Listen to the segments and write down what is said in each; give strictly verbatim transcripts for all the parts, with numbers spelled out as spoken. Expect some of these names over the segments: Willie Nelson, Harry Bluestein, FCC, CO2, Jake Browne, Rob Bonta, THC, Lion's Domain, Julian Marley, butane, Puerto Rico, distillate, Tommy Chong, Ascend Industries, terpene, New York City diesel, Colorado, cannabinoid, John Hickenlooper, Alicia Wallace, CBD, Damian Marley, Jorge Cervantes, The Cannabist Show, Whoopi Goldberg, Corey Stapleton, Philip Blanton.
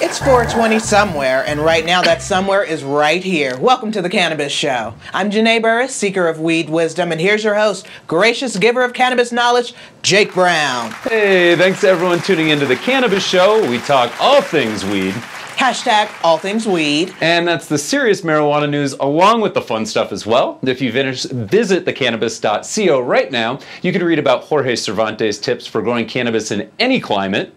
It's four twenty somewhere, and right now that somewhere is right here. Welcome to The Cannabist Show. I'm Janae Burris, seeker of weed wisdom, and here's your host, gracious giver of cannabis knowledge, Jake Browne. Hey, thanks to everyone tuning into The Cannabist Show. We talk all things weed. Hashtag all things weed. And that's the serious marijuana news along with the fun stuff as well. If you visit the cannabist dot co right now, you can read about Jorge Cervantes' tips for growing cannabis in any climate.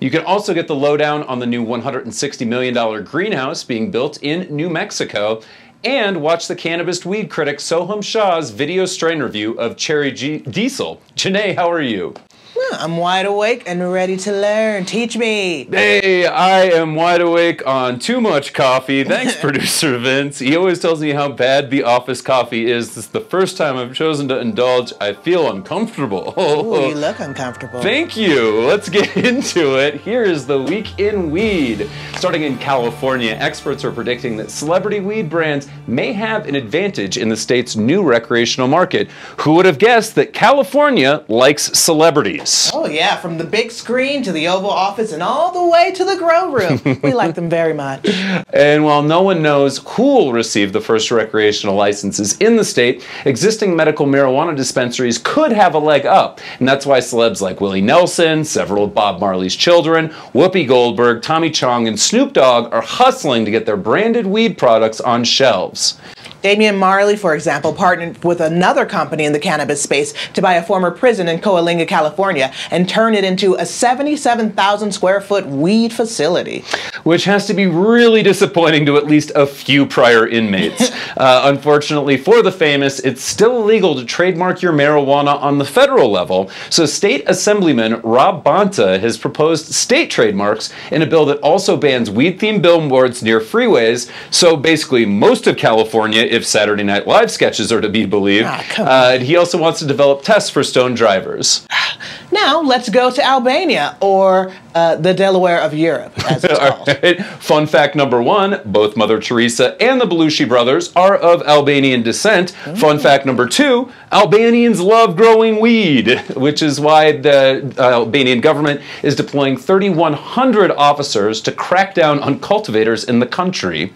You can also get the lowdown on the new one hundred sixty million dollar greenhouse being built in New Mexico, and watch the cannabis weed critic Soham Shah's video strain review of Cherry G Diesel. Janae, how are you? Well, I'm wide awake and ready to learn. Teach me. Hey, I am wide awake on too much coffee. Thanks, producer Vince. He always tells me how bad the office coffee is. This is the first time I've chosen to indulge. I feel uncomfortable. Ooh, you look uncomfortable. Thank you. Let's get into it. Here is the week in weed. Starting in California, experts are predicting that celebrity weed brands may have an advantage in the state's new recreational market. Who would have guessed that California likes celebrities? Oh yeah, from the big screen to the Oval Office and all the way to the grow room. We like them very much. And while no one knows who will receive the first recreational licenses in the state, existing medical marijuana dispensaries could have a leg up. And that's why celebs like Willie Nelson, several of Bob Marley's children, Whoopi Goldberg, Tommy Chong, and Snoop Dogg are hustling to get their branded weed products on shelves. Damian Marley, for example, partnered with another company in the cannabis space to buy a former prison in Coalinga, California, and turn it into a seventy-seven thousand square foot weed facility. Which has to be really disappointing to at least a few prior inmates. uh, unfortunately for the famous, it's still illegal to trademark your marijuana on the federal level, so State Assemblyman Rob Bonta has proposed state trademarks in a bill that also bans weed-themed billboards near freeways, so basically most of California, if Saturday Night Live sketches are to be believed. Ah, uh, and he also wants to develop tests for stone drivers. Now let's go to Albania, or uh, the Delaware of Europe, as it's called. Right. Fun fact number one, both Mother Teresa and the Belushi brothers are of Albanian descent. Ooh. Fun fact number two, Albanians love growing weed, which is why the uh, Albanian government is deploying thirty-one hundred officers to crack down on cultivators in the country.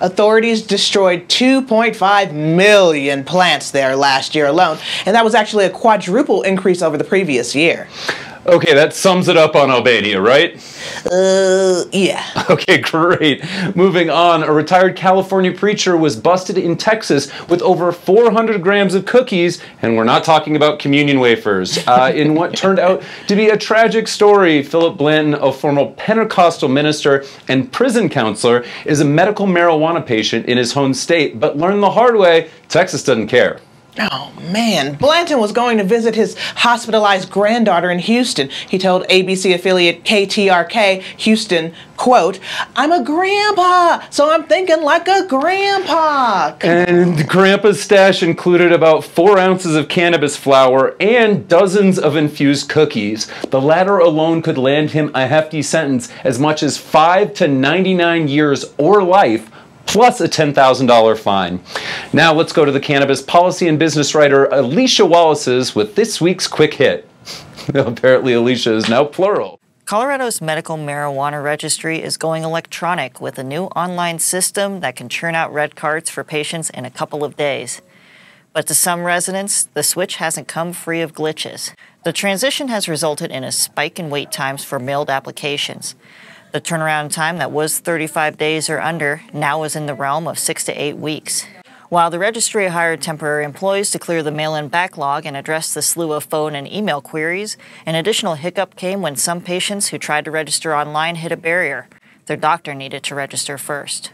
Authorities destroyed two point five million plants there last year alone, and that was actually a quadruple increase over the previous year. Okay, that sums it up on Albania, right? Uh, yeah. Okay, great. Moving on, a retired California preacher was busted in Texas with over four hundred grams of cookies, and we're not talking about communion wafers, uh, in what turned out to be a tragic story. Philip Blanton, a former Pentecostal minister and prison counselor, is a medical marijuana patient in his home state, but learned the hard way, Texas doesn't care. Oh man, Blanton was going to visit his hospitalized granddaughter in Houston. He told A B C affiliate K T R K Houston, quote, "I'm a grandpa, so I'm thinking like a grandpa." And grandpa's stash included about four ounces of cannabis flower and dozens of infused cookies. The latter alone could land him a hefty sentence, as much as five to ninety-nine years or life, plus a ten thousand dollar fine. Now let's go to the cannabis policy and business writer Alicia Wallace's with this week's quick hit. Apparently Alicia is now plural. Colorado's medical marijuana registry is going electronic with a new online system that can churn out red cards for patients in a couple of days. But to some residents, the switch hasn't come free of glitches. The transition has resulted in a spike in wait times for mailed applications. The turnaround time that was thirty-five days or under now is in the realm of six to eight weeks. While the registry hired temporary employees to clear the mail-in backlog and address the slew of phone and email queries, an additional hiccup came when some patients who tried to register online hit a barrier. Their doctor needed to register first.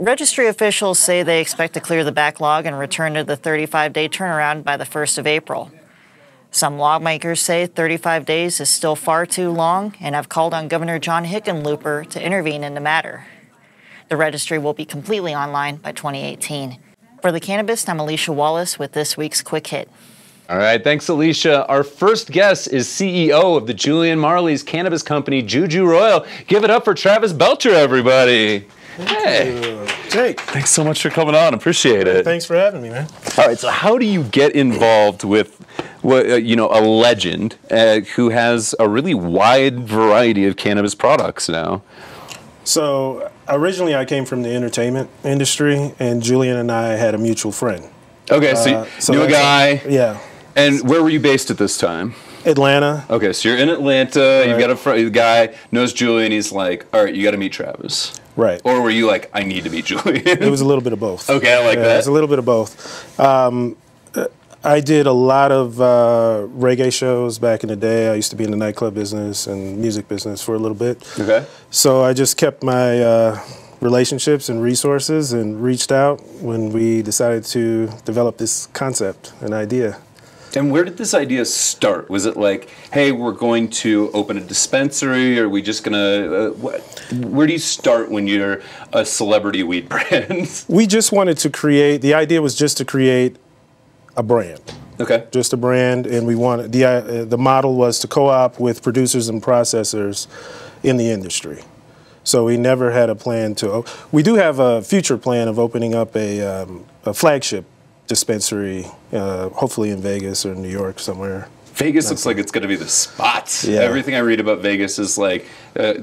Registry officials say they expect to clear the backlog and return to the thirty-five day turnaround by the first of April. Some lawmakers say thirty-five days is still far too long and have called on Governor John Hickenlooper to intervene in the matter. The registry will be completely online by twenty eighteen. For The Cannabist, I'm Alicia Wallace with this week's Quick Hit. All right, thanks, Alicia. Our first guest is C E O of the Julian Marley's cannabis company, Juju Royal. Give it up for Travis Belcher, everybody. Hey. Jake. Thanks so much for coming on. Appreciate it. Thanks for having me, man. All right, so how do you get involved with you know, a legend uh, who has a really wide variety of cannabis products now. So originally I came from the entertainment industry, and Julian and I had a mutual friend. Okay, so you uh, so knew a guy. Yeah. And where were you based at this time? Atlanta. Okay, so you're in Atlanta. Right. You've got a fr- guy, knows Julian. He's like, all right, you got to meet Travis. Right. Or were you like, I need to meet Julian? It was a little bit of both. Okay, I like yeah, that. It was a little bit of both. Um, I did a lot of uh, reggae shows back in the day. I used to be in the nightclub business and music business for a little bit. Okay. So I just kept my uh, relationships and resources and reached out when we decided to develop this concept, an idea. And where did this idea start? Was it like, hey, we're going to open a dispensary, or are we just going to, uh, what? Where do you start when you're a celebrity weed brand? We just wanted to create, the idea was just to create a brand. Okay. Just a brand, and we wanted, the, uh, the model was to co-op with producers and processors in the industry. So we never had a plan to, we do have a future plan of opening up a, um, a flagship dispensary, uh, hopefully in Vegas or New York somewhere. Vegas looks like it's going to be the spot. Yeah. Everything I read about Vegas is like uh,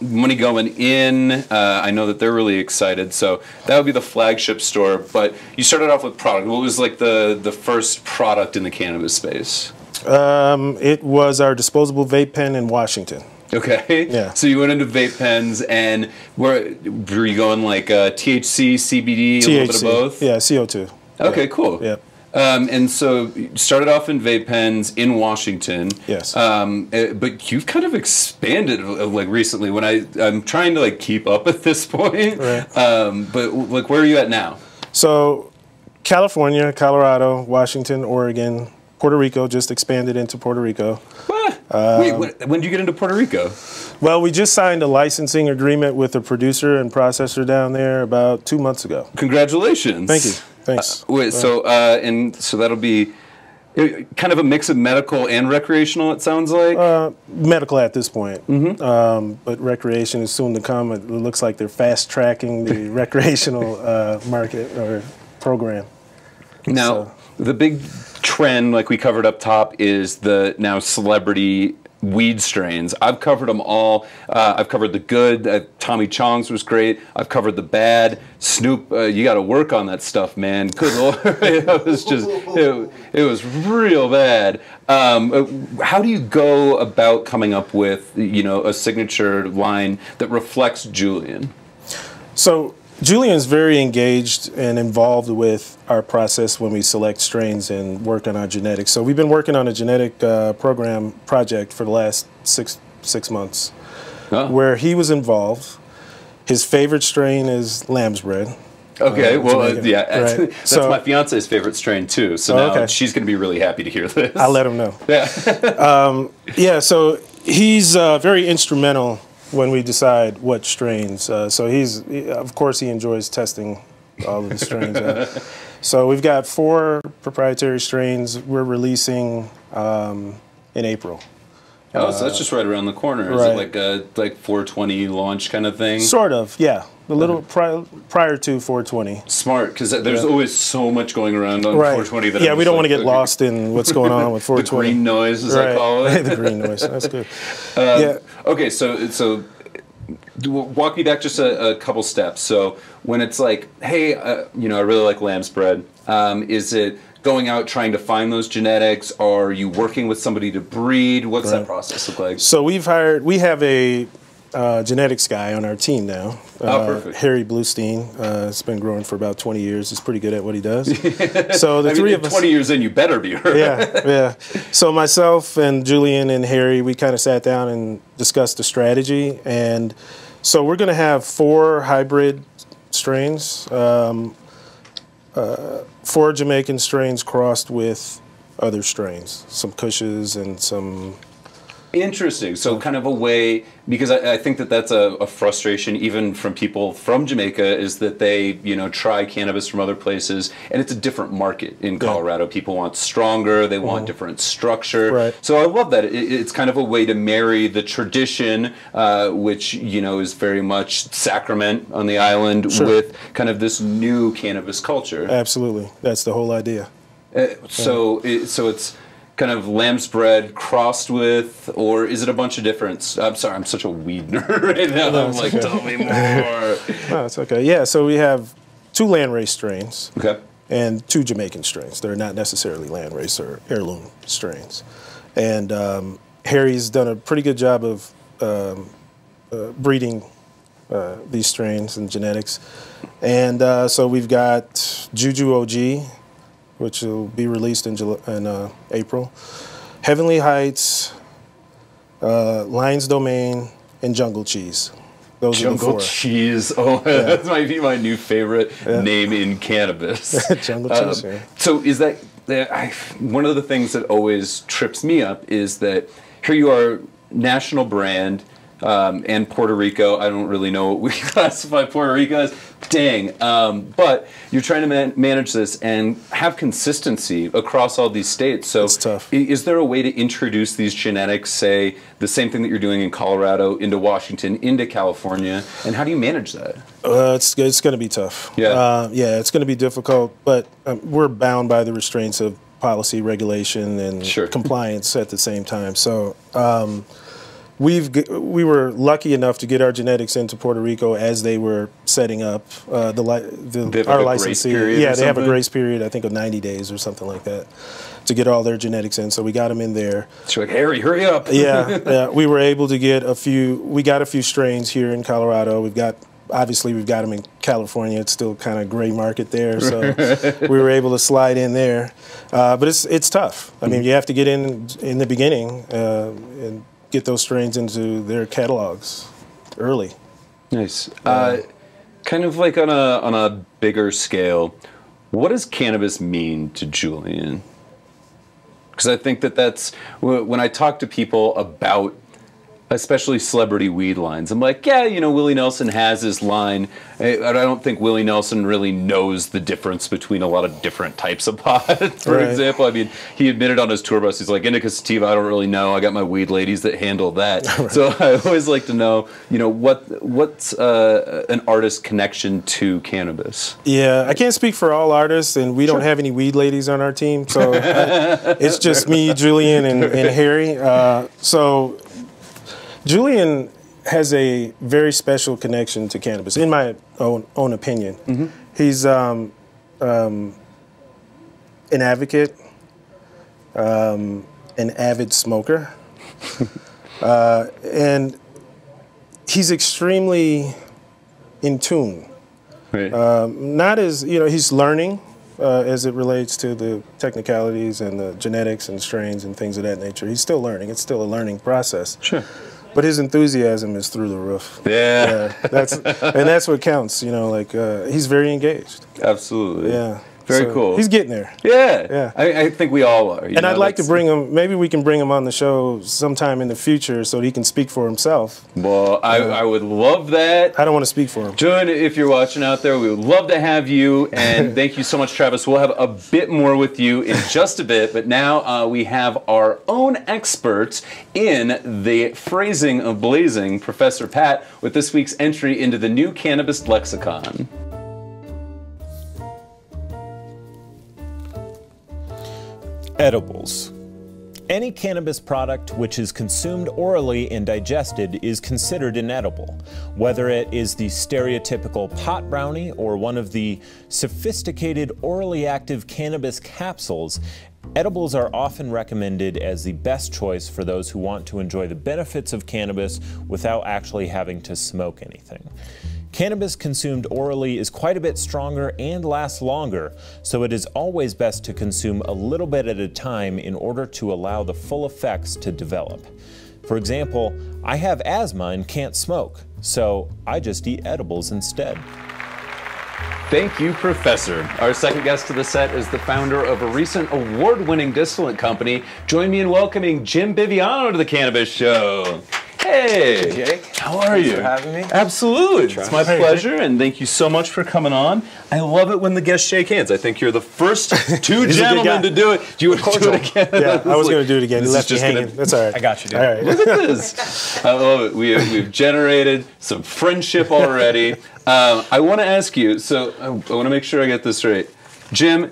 money going in. Uh, I know that they're really excited. So that would be the flagship store. But you started off with product. What was like the, the first product in the cannabis space? Um, it was our disposable vape pen in Washington. Okay. Yeah. So you went into vape pens, and were, were you going like uh, T H C, C B D, T H C, a little bit of both? Yeah, C O two. Okay, cool. Yep. Um, and so started off in vape pens in Washington. Yes. Um, but you've kind of expanded like recently. When I I'm trying to like keep up at this point. Right. Um, but like, where are you at now? So California, Colorado, Washington, Oregon, Puerto Rico. Just expanded into Puerto Rico. What? Um, Wait, when, when did you get into Puerto Rico? Well, we just signed a licensing agreement with a producer and processor down there about two months ago. Congratulations. Thank you. Thanks. Uh, wait, so uh, and so that'll be kind of a mix of medical and recreational, it sounds like? Uh, medical at this point, mm-hmm. um, but recreation is soon to come. It looks like they're fast-tracking the recreational uh, market or program. Now, so. The big trend, like we covered up top, is the now celebrity weed strains. I've covered them all. Uh, I've covered the good. Uh, Tommy Chong's was great. I've covered the bad. Snoop, uh, you got to work on that stuff, man. Good Lord. It was just, it, it was real bad. Um, how do you go about coming up with, you know, a signature line that reflects Julian? So Julian's very engaged and involved with our process when we select strains and work on our genetics. So we've been working on a genetic uh, program project for the last six six months, oh. where he was involved. His favorite strain is lamb's bread. Okay, uh, well, uh, yeah, right. that's so, my fiance's favorite strain too. So now oh, okay. she's going to be really happy to hear this. I'll let him know. Yeah, um, yeah. So he's uh, very instrumental when we decide what strains. Uh, so he's, he, of course, he enjoys testing all of the strains. Out. So we've got four proprietary strains we're releasing um, in April. Oh, uh, so that's just right around the corner. Is right. it like a like four twenty launch kind of thing? Sort of, yeah. A little pri prior to four twenty. Smart, because there's yeah. always so much going around on right. four twenty. That yeah, I'm we don't like, want to get lost in what's going on with four twenty. The green noise, as right. I call it. The green noise, that's good. Uh, yeah. Okay, so so walk me back just a, a couple steps. So when it's like, hey, uh, you know, I really like lamb's bread, um, is it going out trying to find those genetics? Are you working with somebody to breed? What's right. that process look like? So we've hired, we have a... Uh, genetics guy on our team now. Uh, oh, perfect. Harry Bluestein. Uh, it's been growing for about twenty years. He's pretty good at what he does. So the I three mean, of us. twenty years in, you better be. Right? Yeah, yeah. So myself and Julian and Harry, we kind of sat down and discussed the strategy. And so we're going to have four hybrid strains, um, uh, four Jamaican strains crossed with other strains, some Kushes and some. Interesting. So kind of a way, because I, I think that that's a, a frustration even from people from Jamaica, is that they, you know, try cannabis from other places, and it's a different market in Colorado. Yeah. People want stronger, they want mm-hmm. different structure. Right. So I love that. It, it's kind of a way to marry the tradition, uh, which, you know, is very much Sacrament on the island, sure. with kind of this new cannabis culture. Absolutely. That's the whole idea. Uh, so, yeah. it, so it's... kind of lamb spread crossed with, or is it a bunch of different? I'm sorry, I'm such a weed nerd right now. No, I'm like, okay. Tell me more. No, it's okay. Yeah, so we have two land race strains, okay, and two Jamaican strains. They're not necessarily land race or heirloom strains. And um, Harry's done a pretty good job of um, uh, breeding uh, these strains and genetics. And uh, so we've got Juju O G, which will be released in, July, in uh, April, Heavenly Heights, uh, Lion's Domain, and Jungle Cheese. Those Jungle are the four. Cheese, oh, yeah. That might be my new favorite yeah. name in cannabis. Jungle um, Cheese, yeah. So is that, I, one of the things that always trips me up is that here you are, national brand, um, and Puerto Rico, I don't really know what we classify Puerto Rico as, dang, um, but you're trying to man manage this and have consistency across all these states. So it's tough. Is there a way to introduce these genetics, say, the same thing that you're doing in Colorado, into Washington, into California, and how do you manage that? Uh, it's it's going to be tough. Yeah, uh, yeah, it's going to be difficult, but um, we're bound by the restraints of policy, regulation, and sure. compliance at the same time. So. Um, We've we were lucky enough to get our genetics into Puerto Rico as they were setting up uh, the, li the they have our like licensee. Yeah, they have a grace period, I think, of ninety days or something like that, to get all their genetics in. So we got them in there. So like, Harry, hurry up! Yeah, yeah, we were able to get a few. We got a few strains here in Colorado. We've got obviously we've got them in California. It's still kind of gray market there, so we were able to slide in there. Uh, but it's it's tough. I mean, you have to get in in the beginning uh, and. Get those strains into their catalogs early. Nice. Uh, kind of like on a on a bigger scale, what does cannabis mean to Julian? Because I think that that's when I talk to people about, especially celebrity weed lines. I'm like, yeah, you know, Willie Nelson has his line. I, I don't think Willie Nelson really knows the difference between a lot of different types of pot. For right. example, I mean, he admitted on his tour bus, he's like, indica sativa, I don't really know. I got my weed ladies that handle that. Right. So I always like to know, you know, what what's uh, an artist's connection to cannabis? Yeah, I can't speak for all artists, and we sure. don't have any weed ladies on our team. So I, it's just me, Julian, and, and Harry. Uh, so Julian has a very special connection to cannabis, in my own, own opinion. Mm-hmm. He's um, um, an advocate, um, an avid smoker, uh, and he's extremely in tune. Right. Um, not as, you know, he's learning uh, as it relates to the technicalities and the genetics and strains and things of that nature. He's still learning. It's still a learning process. Sure. But his enthusiasm is through the roof. Yeah, yeah, that's and that's what counts. You know, like uh, he's very engaged. Absolutely. Yeah. Very so cool. He's getting there. Yeah. Yeah. I, I think we all are. You and know, I'd like to bring him. Maybe we can bring him on the show sometime in the future, so he can speak for himself. Well, I, uh, I would love that. I don't want to speak for him. Julian, if you're watching out there, we would love to have you. And thank you so much, Travis. We'll have a bit more with you in just a bit. But now uh, we have our own experts in the phrasing of blazing, Professor Pat, with this week's entry into the new cannabis lexicon. Edibles. Any cannabis product which is consumed orally and digested is considered an edible, whether it is the stereotypical pot brownie or one of the sophisticated orally active cannabis capsules. Edibles are often recommended as the best choice for those who want to enjoy the benefits of cannabis without actually having to smoke anything. Cannabis consumed orally is quite a bit stronger and lasts longer, so it is always best to consume a little bit at a time in order to allow the full effects to develop. For example, I have asthma and can't smoke, so I just eat edibles instead. Thank you, Professor. Our second guest to the set is the founder of a recent award-winning distillate company. Join me in welcoming Jim Biviano to The Cannabis Show. Hey, Jake. How are Thanks you? For having me. Absolutely. It's my pleasure, and thank you so much for coming on. I love it when the guests shake hands. I think you're the first two gentlemen to do it. Do you want to do it again? Yeah, I was like, going to do it again. This left is just hanging. Gonna, That's all right. I got you, dude. All right. Look at this. I love it. We have, we've generated some friendship already. Um, I want to ask you, so I, I want to make sure I get this right. Jim,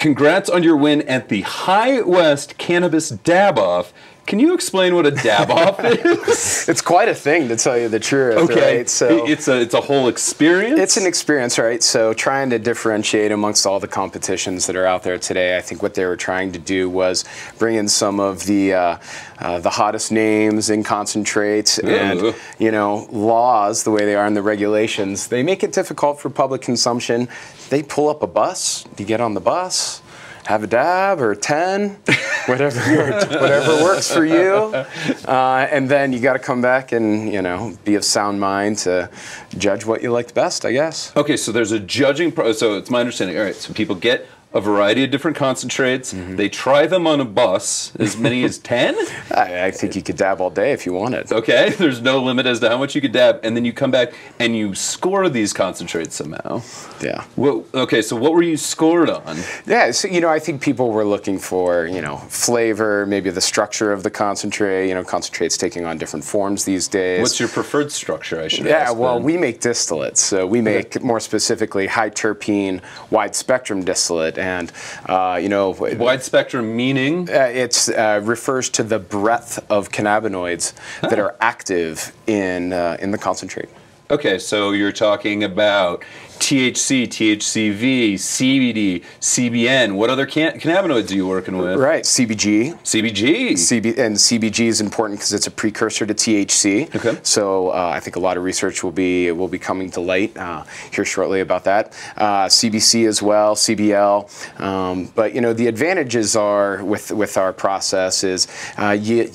Congrats on your win at the High West Cannabis Dab Off. Can you explain what a dab off is? It's quite a thing, to tell you the truth. Okay, right? So it's a it's a whole experience. It's an experience, right? So trying to differentiate amongst all the competitions that are out there today, I think what they were trying to do was bring in some of the uh, uh, the hottest names in concentrates, ooh, and you know, laws the way they are in the regulations. They make it difficult for public consumption. They pull up a bus. You get on the bus. Have a dab or a ten, whatever, whatever works for you, uh, and then you got to come back and, you know, be of sound mind to judge what you liked best, I guess. Okay, so there's a judging pro. So it's my understanding. All right, so people get a variety of different concentrates. Mm-hmm. They try them on a bus, as many as ten. I, I think you could dab all day if you wanted. Okay, there's no limit as to how much you could dab, and then you come back and you score these concentrates somehow. Yeah. Well, okay, so what were you scored on? Yeah, so, you know, I think people were looking for, you know, flavor, maybe the structure of the concentrate. You know, concentrates taking on different forms these days. What's your preferred structure, I should yeah, ask? Yeah, well, then. we make distillates, so we make, okay, more specifically high terpene, wide spectrum distillate. And uh, you know, wide spectrum meaning uh, it's uh, refers to the breadth of cannabinoids, huh, that are active in uh, in the concentrate. Okay, so you're talking about T H C, T H C V, C B D, C B N. What other can cannabinoids are you working with? Right, C B G. C B G. C B, and C B G is important because it's a precursor to T H C. Okay. So uh, I think a lot of research will be will be coming to light uh, here shortly about that. Uh, C B C as well, C B L. Um, but you know, the advantages are with with our process is uh, you,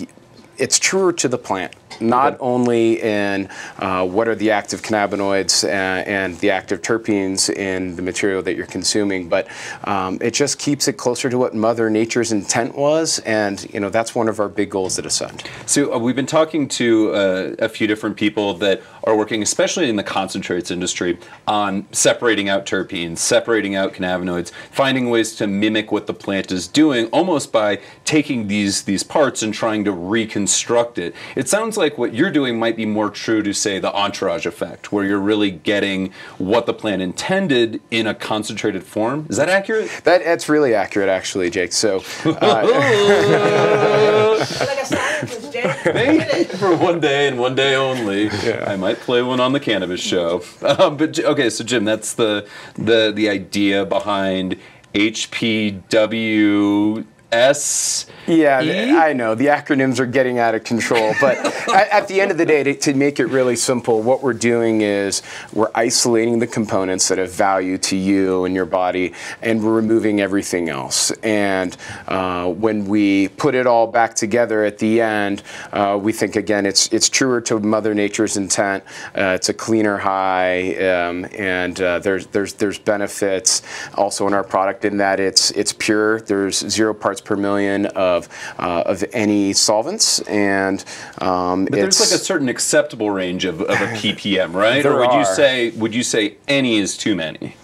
it's truer to the plant. Not okay. only in uh, what are the active cannabinoids and, and the active terpenes in the material that you're consuming, but um, it just keeps it closer to what Mother Nature's intent was, and you know, that's one of our big goals at Ascend. So uh, we've been talking to uh, a few different people that are working, especially in the concentrates industry, on separating out terpenes, separating out cannabinoids, finding ways to mimic what the plant is doing, almost by taking these these parts and trying to reconstruct it. It sounds like Like what you're doing might be more true to, say, the entourage effect, where you're really getting what the plant intended in a concentrated form. Is that accurate? That, that's really accurate, actually, Jake. So, uh, like a scientist, Jake. Maybe for one day and one day only. Yeah. I might play one on the Cannabist Show. Um, but okay, so Jim, that's the the the idea behind H P W. S. Yeah, e? I know. The acronyms are getting out of control. But at, at the end of the day, to, to make it really simple, what we're doing is we're isolating the components that have value to you and your body, and we're removing everything else. And uh, when we put it all back together at the end, uh, we think, again, it's it's truer to Mother Nature's intent. Uh, it's a cleaner high, um, and uh, there's there's there's benefits also in our product in that it's it's pure. There's zero parts per million of uh, of any solvents, and um, but there's like a certain acceptable range of, of a P P M, right? There or would are. you say would you say any is too many?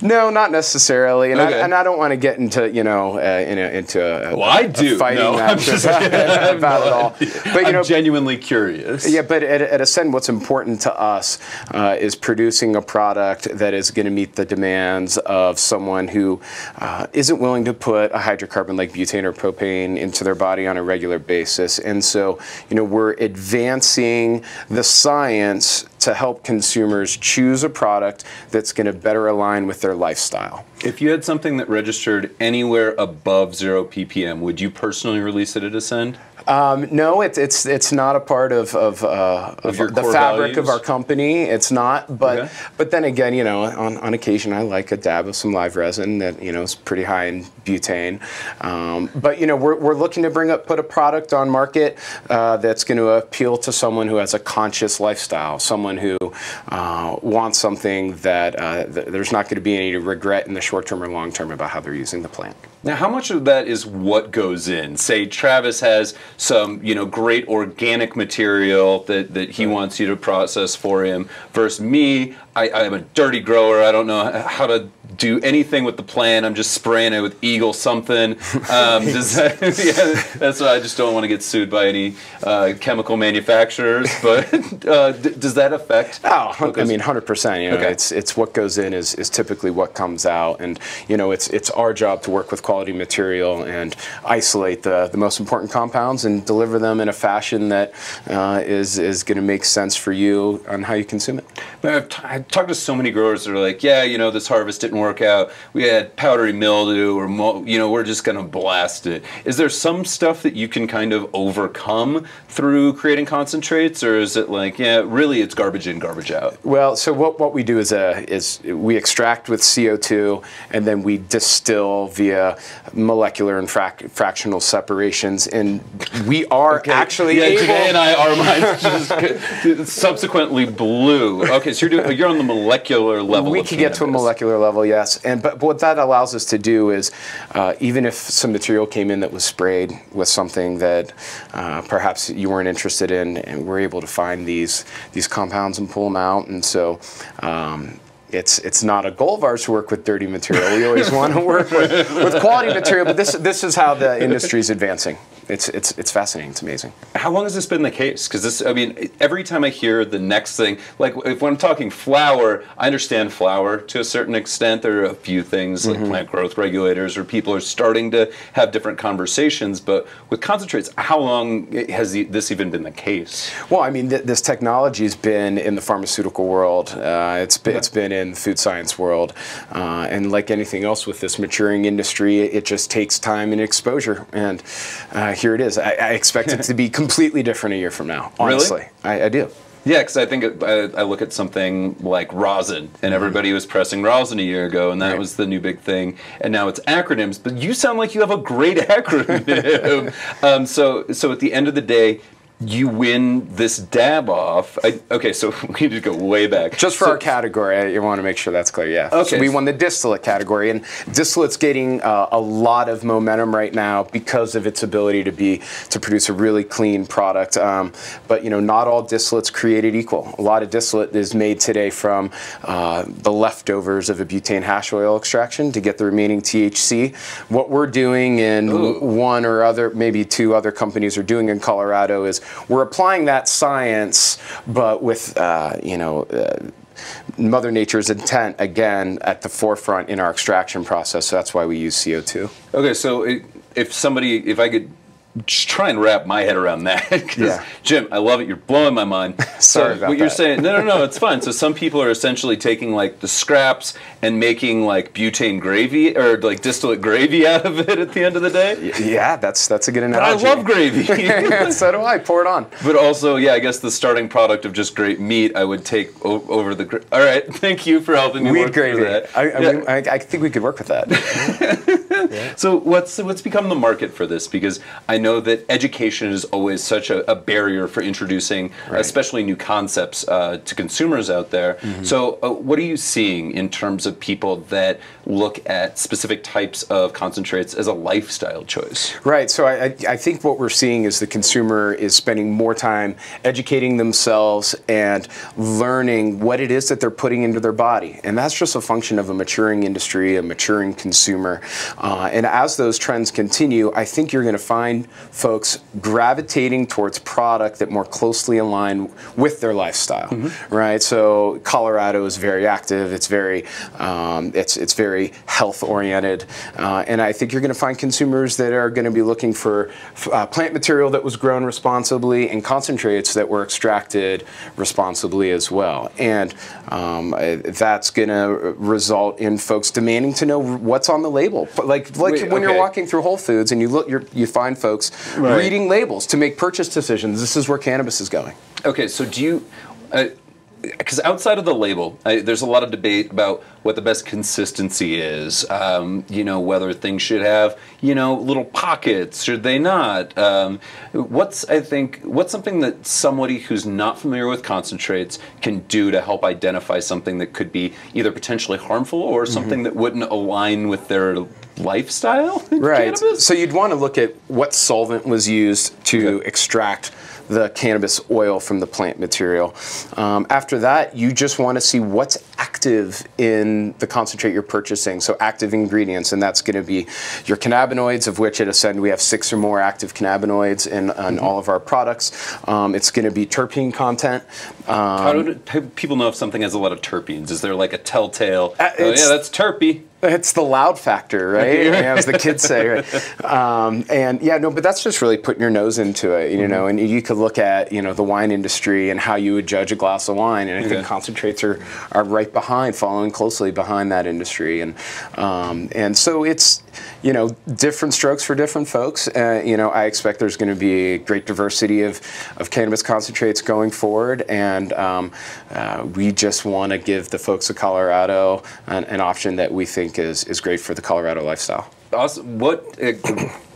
No, not necessarily, and, okay. I, and I don't want to get into you know uh, in a, into a, well, a, I do. A fighting no, match I'm just, about, about it all. But you I'm know, genuinely curious. Yeah, but at, at Ascend, what's important to us uh, is producing a product that is going to meet the demands of someone who uh, isn't willing to put a hydrocarbon like butane or propane into their body on a regular basis. And so, you know, we're advancing the science to help consumers choose a product that's going to better align with their lifestyle. If you had something that registered anywhere above zero P P M, would you personally release it at Ascend? Um, no, it's it's it's not a part of of, uh, of, of the fabric values? of our company. It's not, but okay. but then again, you know, on, on occasion, I like a dab of some live resin that you know is pretty high in butane. Um, but you know, we're we're looking to bring up put a product on market uh, that's going to appeal to someone who has a conscious lifestyle, someone who uh, wants something that uh, th there's not going to be any regret in the short term or long term about how they're using the plant. Now, how much of that is what goes in? Say Travis has some, you know, great organic material that, that he wants you to process for him versus me. I, I'm a dirty grower. I don't know how to do anything with the plant. I'm just spraying it with Eagle something. Um, does that, yeah, that's why I just don't want to get sued by any uh, chemical manufacturers. But uh, d does that affect? Oh, I mean, one hundred percent. You know, okay. it's it's what goes in is, is typically what comes out, and you know, it's it's our job to work with quality material and isolate the the most important compounds and deliver them in a fashion that uh, is is going to make sense for you on how you consume it. But I've, t I've talked to so many growers that are like, yeah, you know, this harvest didn't work out. We had powdery mildew, or mo you know, we're just going to blast it. Is there some stuff that you can kind of overcome through creating concentrates, or is it like, yeah, really, it's garbage in, garbage out? Well, so what what we do is a is we extract with C O two, and then we distill via molecular and frac fractional separations, and we are okay. actually yeah, able. Janae and I are mine subsequently blue. Okay, so you're doing you're on the molecular level. We of can cannabis. Get to a molecular level, yes, and but what that allows us to do is, uh, even if some material came in that was sprayed with something that uh, perhaps you weren't interested in, and we're able to find these these compounds and pull them out, and so. Um, It's it's not a goal of ours to work with dirty material. We always want to work with, with quality material, but this this is how the industry is advancing. It's it's it's fascinating. It's amazing. How long has this been the case? Because this, I mean, every time I hear the next thing, like if when I'm talking flower, I understand flower to a certain extent. There are a few things like mm-hmm. plant growth regulators, where people are starting to have different conversations. But with concentrates, how long has this even been the case? Well, I mean, th this technology has been in the pharmaceutical world. Uh, it's been, it's been in in the food science world, uh, and like anything else with this maturing industry, it just takes time and exposure, and uh, here it is. I, I expect it to be completely different a year from now, honestly. Really? I, I do. Yeah, because I think it, I, I look at something like rosin, and everybody was pressing rosin a year ago, and that right. was the new big thing, and now it's acronyms, but you sound like you have a great acronym. um, so, so at the end of the day, you win this dab off. I, okay, so we need to go way back. Just for so, our category, I want to make sure that's clear, yeah. Okay. So we won the distillate category, and distillate's getting uh, a lot of momentum right now because of its ability to be to produce a really clean product. Um, but you know, not all distillate's created equal. A lot of distillate is made today from uh, the leftovers of a butane hash oil extraction to get the remaining T H C. What we're doing, and Ooh. one or other, maybe two other companies are doing in Colorado, is we're applying that science, but with, uh, you know, uh, Mother Nature's intent, again, at the forefront in our extraction process. So that's why we use C O two. Okay, so it, if somebody, if I could just try and wrap my head around that, because yeah. Jim, I love it. You're blowing my mind. Sorry so about what that. You're saying. No, no, no, it's fine. So some people are essentially taking like the scraps and making like butane gravy or like distillate gravy out of it at the end of the day. Yeah, that's that's a good analogy. But I love gravy. So do I. Pour it on. But also, yeah, I guess the starting product of just great meat, I would take o over the. Gra All right, thank you for helping me. Weed work gravy. That. I, I, yeah. mean, I, I think we could work with that. Yeah. So what's what's become the market for this? Because I. I know that education is always such a, a barrier for introducing, right. especially new concepts uh, to consumers out there. Mm-hmm. So uh, what are you seeing in terms of people that look at specific types of concentrates as a lifestyle choice? Right, so I, I think what we're seeing is the consumer is spending more time educating themselves and learning what it is that they're putting into their body. And that's just a function of a maturing industry, a maturing consumer. Uh, and as those trends continue, I think you're going to find folks gravitating towards product that more closely align with their lifestyle, mm-hmm. right? So Colorado is very active. It's very, um, it's it's very health oriented, uh, and I think you're going to find consumers that are going to be looking for uh, plant material that was grown responsibly and concentrates that were extracted responsibly as well, and um, that's going to result in folks demanding to know what's on the label. Like like Wait, when okay. you're walking through Whole Foods and you look, you're, you find folks. Right. Reading labels to make purchase decisions. This is where cannabis is going. Okay, so do you, because uh, outside of the label, I, there's a lot of debate about what the best consistency is, um, you know, whether things should have, you know, little pockets, should they not? Um, what's, I think, what's something that somebody who's not familiar with concentrates can do to help identify something that could be either potentially harmful or mm-hmm. something that wouldn't align with their lifestyle in right. cannabis? So you'd want to look at what solvent was used to okay. extract the cannabis oil from the plant material. Um, after that, you just want to see what's active in the concentrate you're purchasing, so active ingredients, and that's going to be your cannabinoids, of which at Ascend we have six or more active cannabinoids in, in mm-hmm. all of our products. Um, it's going to be terpene content. Um, How do people know if something has a lot of terpenes? Is there like a telltale, uh, oh, yeah, that's terpy? It's the loud factor, right? Yeah, as the kids say, right? Um, and yeah, no, but that's just really putting your nose into it, you mm-hmm. know, and you could look at, you know, the wine industry and how you would judge a glass of wine, and I think yeah. concentrates are, are right behind, following closely behind that industry. And, um, and so it's, you know, different strokes for different folks. Uh, you know, I expect there's going to be a great diversity of, of cannabis concentrates going forward, and um, uh, we just want to give the folks of Colorado an, an option that we think is, is great for the Colorado lifestyle. Awesome. What, uh,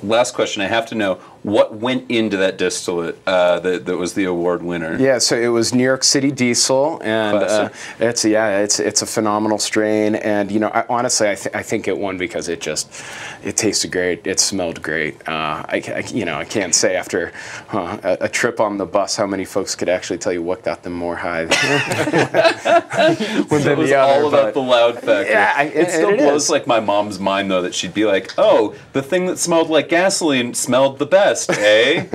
last question, I have to know, what went into that distillate uh, that, that was the award winner? Yeah, so it was New York City Diesel, and uh, it's yeah, it's it's a phenomenal strain, and you know, I, honestly, I, th I think it won because it just it tasted great, it smelled great. Uh, I, I you know I can't say after uh, a, a trip on the bus how many folks could actually tell you what got them more high. When so it was the other, all about the loud factor. Yeah, I, it, it still it blows is. like my mom's mind though that she'd be like, oh, the thing that smelled like gasoline smelled the best. Eh?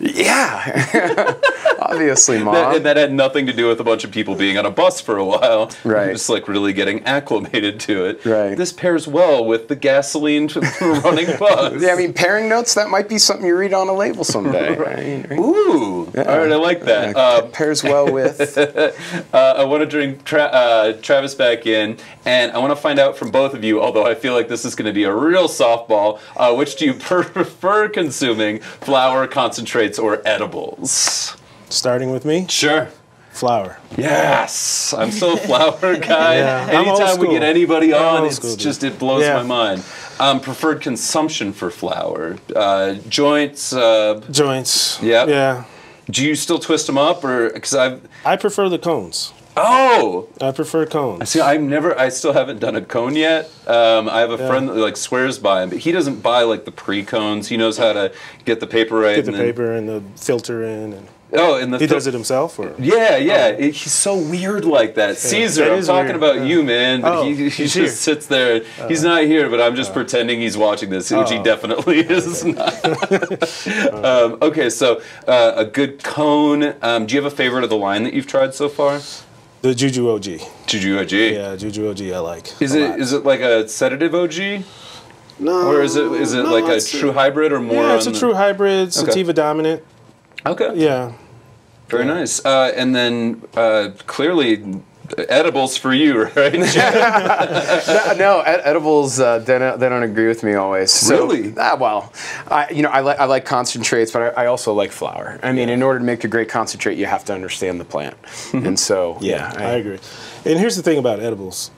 Yeah. Obviously, Mom. That, and that had nothing to do with a bunch of people being on a bus for a while. Right. Just like really getting acclimated to it. Right. This pairs well with the gasoline running bus. Yeah, I mean, pairing notes, that might be something you read on a label someday. Right. Right. Ooh. Yeah. All right, I like that. Uh, um, pairs well with. uh, I want to bring tra uh, Travis back in, and I want to find out from both of you, although I feel like this is going to be a real softball, uh, which do you prefer consuming? Flower, concentrates, or edibles? Starting with me? Sure. Flower. Yes! I'm still a flower guy. Yeah. Anytime we get anybody on, it's school, just, it blows yeah. my mind. Um, preferred consumption for flower? Uh, joints? Uh, joints. Yep. Yeah. Do you still twist them up? or because I've I prefer the cones. Oh! I prefer cones. See, I've never, I still haven't done a cone yet. Um, I have a yeah. friend that like swears by him, but he doesn't buy like the pre-cones. He knows how to get the paper right. Get the and paper then, and the filter in. And oh, and the he does it himself? Or? Yeah, yeah. Oh. It, he's so weird like that. Yeah. Caesar, that I'm talking weird. about yeah. you, man. But oh, he, he just here. sits there. Uh, he's not here, but I'm just uh, pretending he's watching this, which oh. he definitely is okay. not. um, okay, so uh, a good cone. Um, do you have a favorite of the line that you've tried so far? The Juju O G. Juju O G? Yeah, Juju O G I like. Is it is it like a sedative O G? No. Or is it is it no, like a true a, hybrid or more? Yeah, it's a true hybrid, sativa okay. dominant. Okay. Yeah. Very yeah. nice. Uh, and then uh, clearly edibles for you, right? no, no, edibles uh, they don't, they don't agree with me always. So, really? Ah, well, I, you know, I like I like concentrates, but I, I also like flower. I mean, yeah. in order to make a great concentrate, you have to understand the plant, and so yeah, yeah I, I agree. And here's the thing about edibles: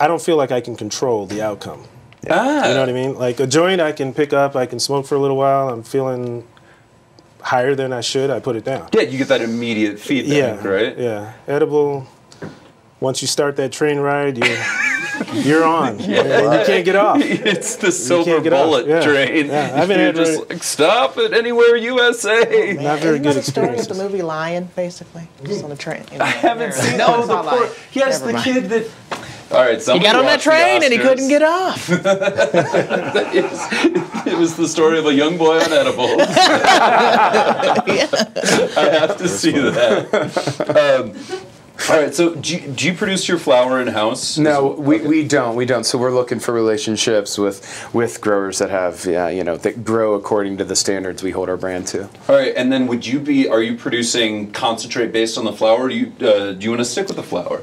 I don't feel like I can control the outcome. Yeah. Ah. You know what I mean? Like a joint, I can pick up, I can smoke for a little while. I'm feeling higher than I should. I put it down. Yeah, you get that immediate feedback, yeah, right? Yeah, edible. Once you start that train ride, you're, you're on. Yeah. And you can't get off. It's the silver bullet yeah. train. Yeah. I've been you're just very... like, stop at anywhere U S A. Oh, not very Isn't good experience. Starting with the movie Lion, basically, just on a train. You know, I haven't seen no, no the poor, yes, the kid that. All right, he got on that train and he couldn't get off. is, it was the story of a young boy on edibles. yeah. I have to see that. Um, All right, so do you, do you produce your flower in-house? No, we, okay. we don't. We don't. So we're looking for relationships with, with growers that have, uh, you know, that grow according to the standards we hold our brand to. All right, and then would you be, are you producing concentrate based on the flower? Do you, uh, do you want to stick with the flower?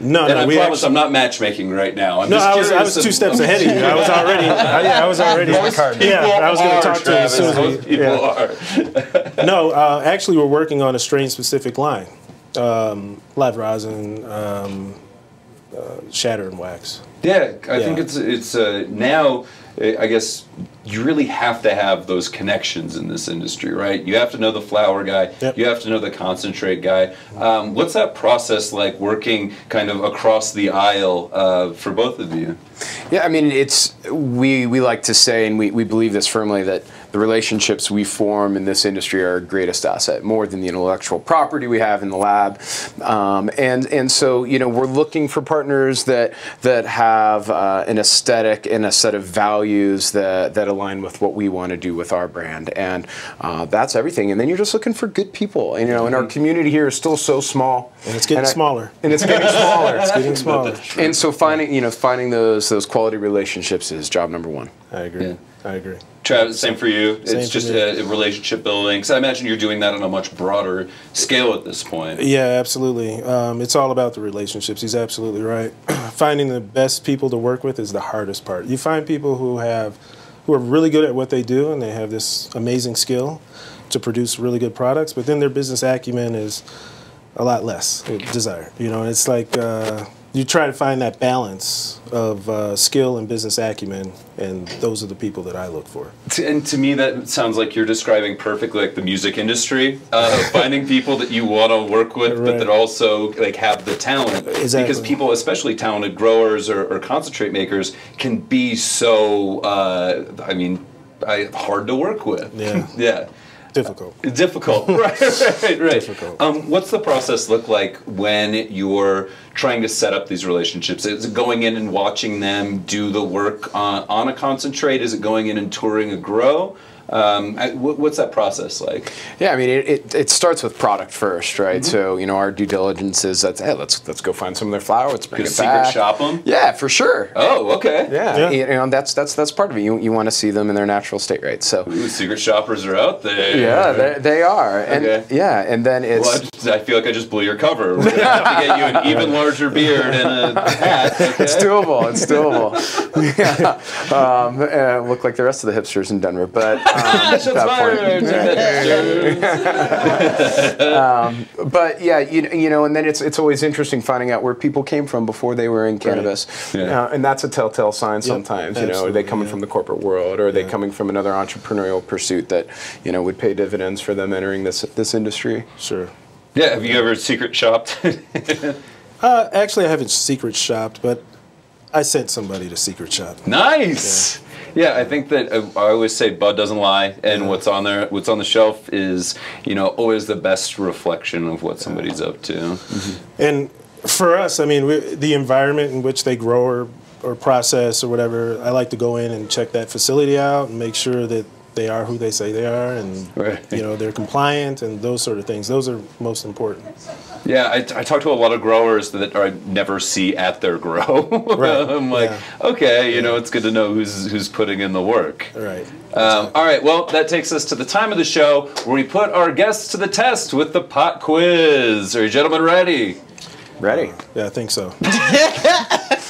No, and no, I we promise actually, I'm not matchmaking right now. I'm no, just I, was, I was two of, steps ahead of you. I was already. I, I was already. Most people yeah, I was going to talk Travis, to you as soon as we, people yeah. are. No, uh, actually, we're working on a strain-specific line. Um, live rosin, um, uh, shatter and wax. Yeah, I yeah. think it's it's uh, now. I guess you really have to have those connections in this industry, right? You have to know the flower guy. Yep. You have to know the concentrate guy. Um, what's that process like working kind of across the aisle uh, for both of you? Yeah, I mean, it's we we like to say, and we we believe this firmly that. the relationships we form in this industry are our greatest asset, more than the intellectual property we have in the lab. Um, and and so, you know, we're looking for partners that that have uh, an aesthetic and a set of values that that align with what we want to do with our brand, and uh, that's everything. And then you're just looking for good people. And you know, and our community here is still so small, and it's getting and I, smaller, and it's getting smaller, it's getting smaller. And so finding, you know, finding those those quality relationships is job number one. I agree. Yeah. I agree. Travis, same for you. Same it's just a, a relationship building. Because I imagine you're doing that on a much broader scale at this point. Yeah, absolutely. Um, it's all about the relationships. He's absolutely right. Finding the best people to work with is the hardest part. You find people who have, who are really good at what they do, and they have this amazing skill to produce really good products. But then their business acumen is a lot less desired. You know, it's like. Uh, You try to find that balance of uh, skill and business acumen, and those are the people that I look for. And to me, that sounds like you're describing perfectly like the music industry, uh, finding people that you want to work with, right. but that also like have the talent. Exactly. Because people, especially talented growers or, or concentrate makers, can be so, uh, I mean, I, hard to work with. Yeah. yeah. Difficult. Uh, difficult, right, right, right. Difficult. Um, what's the process look like when you're trying to set up these relationships? Is it going in and watching them do the work on, on a concentrate? Is it going in and touring a grow? Um, I, what's that process like? Yeah, I mean, it, it, it starts with product first, right? Mm-hmm. So, you know, our due diligence is, that's, hey, let's let's go find some of their flower, let's bring it back. Secret shop them? Yeah, for sure. Oh, okay. Yeah, yeah. You know, that's, that's, that's part of it. You, you want to see them in their natural state, right? So, ooh, secret shoppers are out there. Yeah, they are. And, okay. Yeah, and then it's... Well, I, just, I feel like I just blew your cover. We're going to have to get you an even larger beard and a hat. Okay? It's doable, it's doable. yeah. um, uh, look like the rest of the hipsters in Denver, but... Um, um, but yeah, you, you know, and then it's it's always interesting finding out where people came from before they were in cannabis, right. yeah. uh, and that's a telltale sign yep. sometimes. Absolutely. You know, are they coming yeah. from the corporate world, or are yeah. they coming from another entrepreneurial pursuit that you know would pay dividends for them entering this this industry? Sure. Yeah. Have you ever secret shopped? uh, actually, I haven't secret shopped, but I sent somebody to secret shop. Nice. Yeah. Yeah, I think that I always say Bud doesn't lie, and what's on there, what's on the shelf is, you know, always the best reflection of what somebody's up to. Mm-hmm. And for us, I mean, we, the environment in which they grow or, or process or whatever, I like to go in and check that facility out and make sure that they are who they say they are, and right. you know they're compliant, and those sort of things. Those are most important. Yeah, I, I talk to a lot of growers that I never see at their grow. Right. I'm like, yeah. okay, you yeah. know, it's good to know who's who's putting in the work. Right. Um, all right. Well, that takes us to the time of the show where we put our guests to the test with the pot quiz. Are you gentlemen ready? Ready? Yeah, I think so.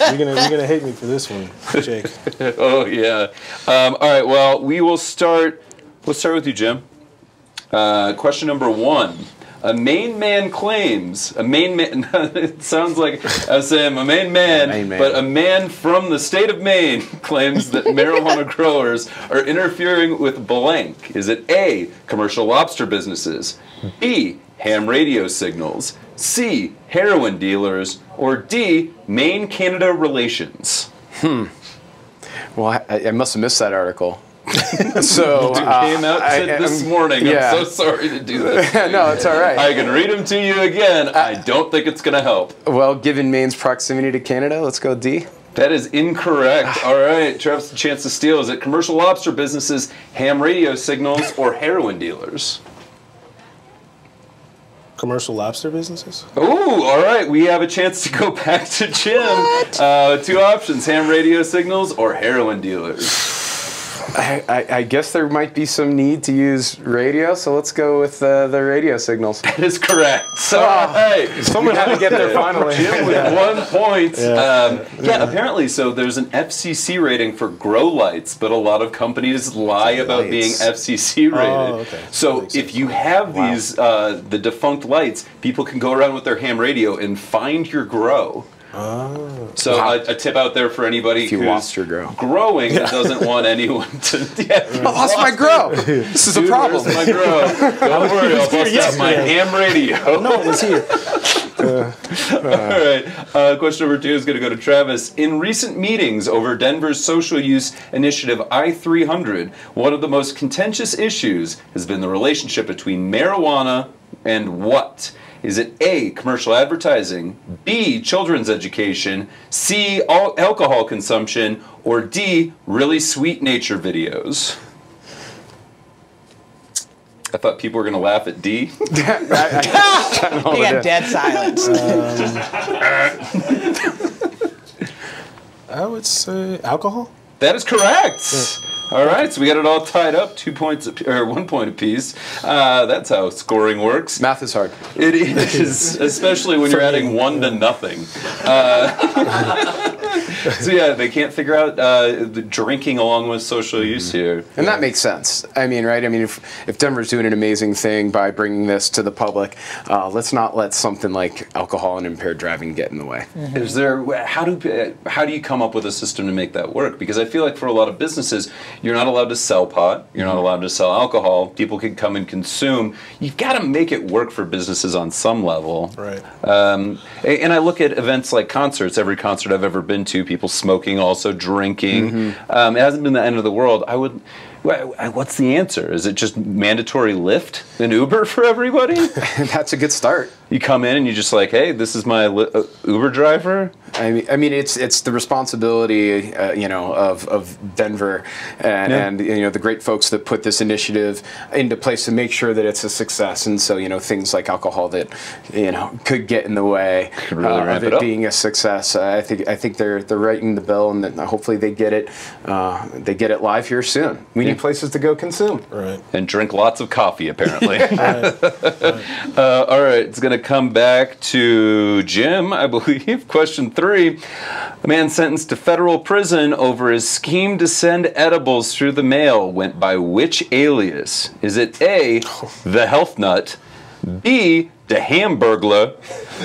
You're gonna, you're gonna hate me for this one, Jake. oh yeah. Um, all right. Well, we will start. Let's start with you, Jim. Uh, question number one. A main man claims a main man. It sounds like I was saying a main man, yeah, main man, but a man from the state of Maine claims that marijuana growers are interfering with blank. Is it A, commercial lobster businesses, B, ham radio signals, C, heroin dealers, or D, Maine-Canada relations? Hmm. Well, I, I must have missed that article. so Dude, uh, came out I, this I, morning. Yeah. I'm so sorry to do this. No, it's all right. I can read them to you again. Uh, I don't think it's going to help. Well, given Maine's proximity to Canada, let's go D. That is incorrect. All right, Travis, the chance to steal. Is it commercial lobster businesses, ham radio signals, or heroin dealers? Commercial lobster businesses? Oh, all right. We have a chance to go back to Jim. What? Uh, two options, ham radio signals or heroin dealers. I, I, I guess there might be some need to use radio, so let's go with uh, the radio signals. That is correct. So, oh, hey, someone had to get there finally. Jim with yeah. one point. Yeah. Um, yeah, yeah, apparently, so there's an F C C rating for grow lights, but a lot of companies lie lights. about being F C C rated. Oh, okay. So if you have wow. these, uh, the defunct lights, people can go around with their ham radio and find your grow. Oh. So wow. a, a tip out there for anybody if you who's grow. growing yeah. doesn't want anyone to. Yeah, I lost my grow. This is Dude, a problem. My grow. Don't worry, I'll bust out my ham radio. No, it was here. Uh, uh. All right. Uh, question number two is going to go to Travis. In recent meetings over Denver's social use initiative I three hundred, one of the most contentious issues has been the relationship between marijuana and what? Is it A, commercial advertising, B, children's education, C, all alcohol consumption, or D, really sweet nature videos? I thought people were going to laugh at D. They got dead silence. Um, I would say alcohol. That is correct. All right, so we got it all tied up, two points or one point apiece. Uh, that's how scoring works. Math is hard. It is, especially when you're adding one to nothing. Uh, so yeah, they can't figure out uh, the drinking along with social use here, and that makes sense. I mean, right? I mean, if if Denver's doing an amazing thing by bringing this to the public, uh, let's not let something like alcohol and impaired driving get in the way. Mm-hmm. Is there how do how do you come up with a system to make that work? Because I feel like for a lot of businesses, you're not allowed to sell pot. You're not allowed to sell alcohol. People can come and consume. You've got to make it work for businesses on some level. Right. Um, and I look at events like concerts. Every concert I've ever been to, people smoking, also drinking. Mm-hmm. um, it hasn't been the end of the world. I would. What's the answer? Is it just mandatory Lyft and Uber for everybody? That's a good start. You come in and you're just like, hey, this is my li uh, Uber driver. I mean, I mean, it's it's the responsibility, uh, you know, of of Denver and, yeah. and you know the great folks that put this initiative into place to make sure that it's a success. And so you know things like alcohol that you know could get in the way really uh, of it, it being a success. Uh, I think I think they're they're writing the bill, and that hopefully they get it uh, they get it live here soon. We yeah. places to go consume. Right. And drink lots of coffee, apparently. Yeah. Right. Right. Uh, all right, it's going to come back to Jim, I believe. Question three. A man sentenced to federal prison over his scheme to send edibles through the mail went by which alias? Is it A, the health nut, B, the Hamburglar,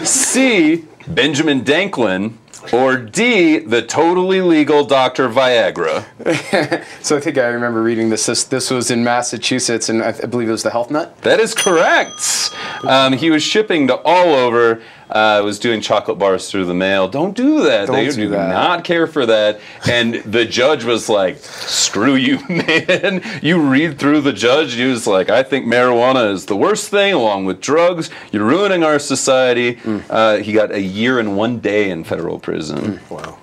C, Benjamin Danklin, or D, the totally legal Doctor Viagra? So I think I remember reading this. This, this was in Massachusetts, and I, I believe it was the health nut? That is correct. Um, he was shipping to all over. Uh, was doing chocolate bars through the mail. Don't do that. Don't they do, do that. Not care for that. And the judge was like, screw you, man. You read through the judge. He was like, I think marijuana is the worst thing, along with drugs. You're ruining our society. Mm. Uh, he got a year and one day in federal prison. Mm. Wow.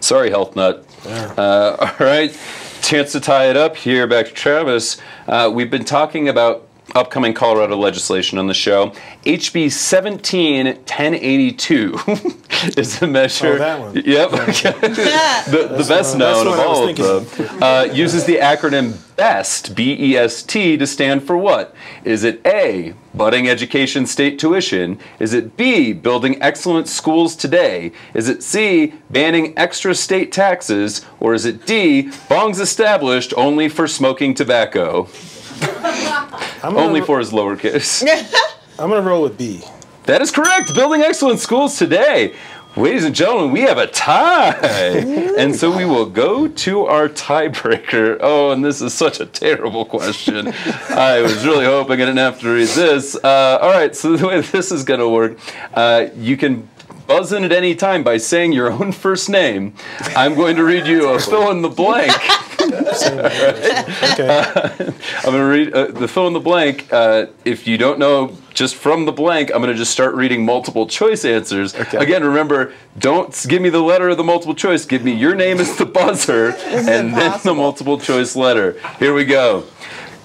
Sorry, health nut. Yeah. Uh, all right. Chance to tie it up here. Back to Travis. Uh, we've been talking about upcoming Colorado legislation on the show. H B seventeen ten eighty-two is the measure. Oh, that one. Yep. Yeah. the the best known of all of them. Uh, uses the acronym BEST, B E S T, to stand for what? Is it A, budding education state tuition? Is it B, building excellent schools today? Is it C, banning extra state taxes? Or is it D, bongs established only for smoking tobacco? Only for his lowercase. I'm going to roll with B. That is correct. Building excellent schools today. Ladies and gentlemen, we have a tie. And so we will go to our tiebreaker. Oh, and this is such a terrible question. I was really hoping I didn't have to read this. Uh, all right, so the way this is going to work, uh, you can buzz in at any time by saying your own first name. I'm going to read you a fill in the blank. Right. Okay. uh, I'm going to read uh, the fill in the blank. Uh, if you don't know just from the blank, I'm going to just start reading multiple choice answers. Okay. Again, remember, don't give me the letter of the multiple choice. Give me your name as the buzzer and then the multiple choice letter. Here we go.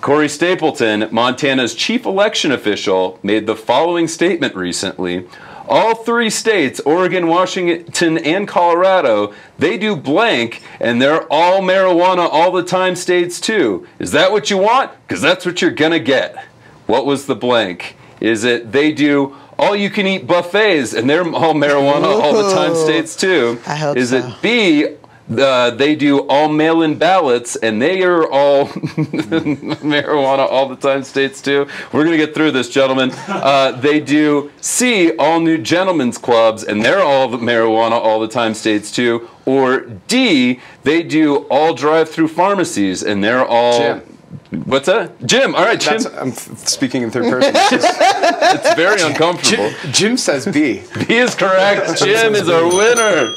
Corey Stapleton, Montana's chief election official, made the following statement recently. All three states, Oregon, Washington, and Colorado, they do blank, and they're all marijuana all the time states too. Is that what you want? Because that's what you're going to get. What was the blank? Is it they do all-you-can-eat buffets, and they're all marijuana Ooh. all the time states too? I hope Is so. it B, Uh, they do all mail-in ballots, and they are all marijuana all the time states too. We're gonna get through this, gentlemen. Uh, they do C, all new gentlemen's clubs, and they're all the marijuana all the time states too. Or D, they do all drive-through pharmacies, and they're all. Jim. What's that? Jim. All right, Jim. That's, I'm speaking in third person. It's, just, it's very uncomfortable. Jim, Jim says B. B is correct. Jim is our winner.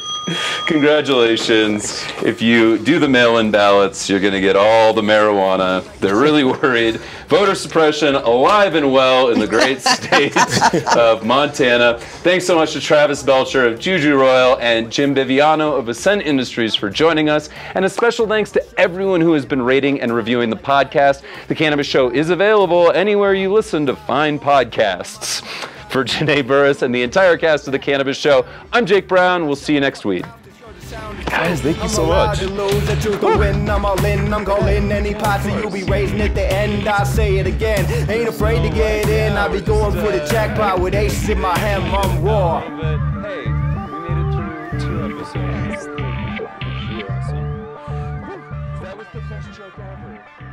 Congratulations. If you do the mail-in ballots, you're going to get all the marijuana. They're really worried. Voter suppression alive and well in the great state of Montana. Thanks so much to Travis Belcher of Juju Royal and Jim Biviano of Ascend Industries for joining us. And a special thanks to everyone who has been rating and reviewing the podcast. The Cannabis Show is available anywhere you listen to fine podcasts. For Janae Burris and the entire cast of The Cannabis Show, I'm Jake Browne. We'll see you next week. Guys, thank you so much. I'm all in, I'm calling any posse, you'll be raising at the end. I say it again, ain't afraid to get in. I be going for the jackpot with aces in my hand, I'm raw. Hey, we made it through two episodes. That was the best joke ever.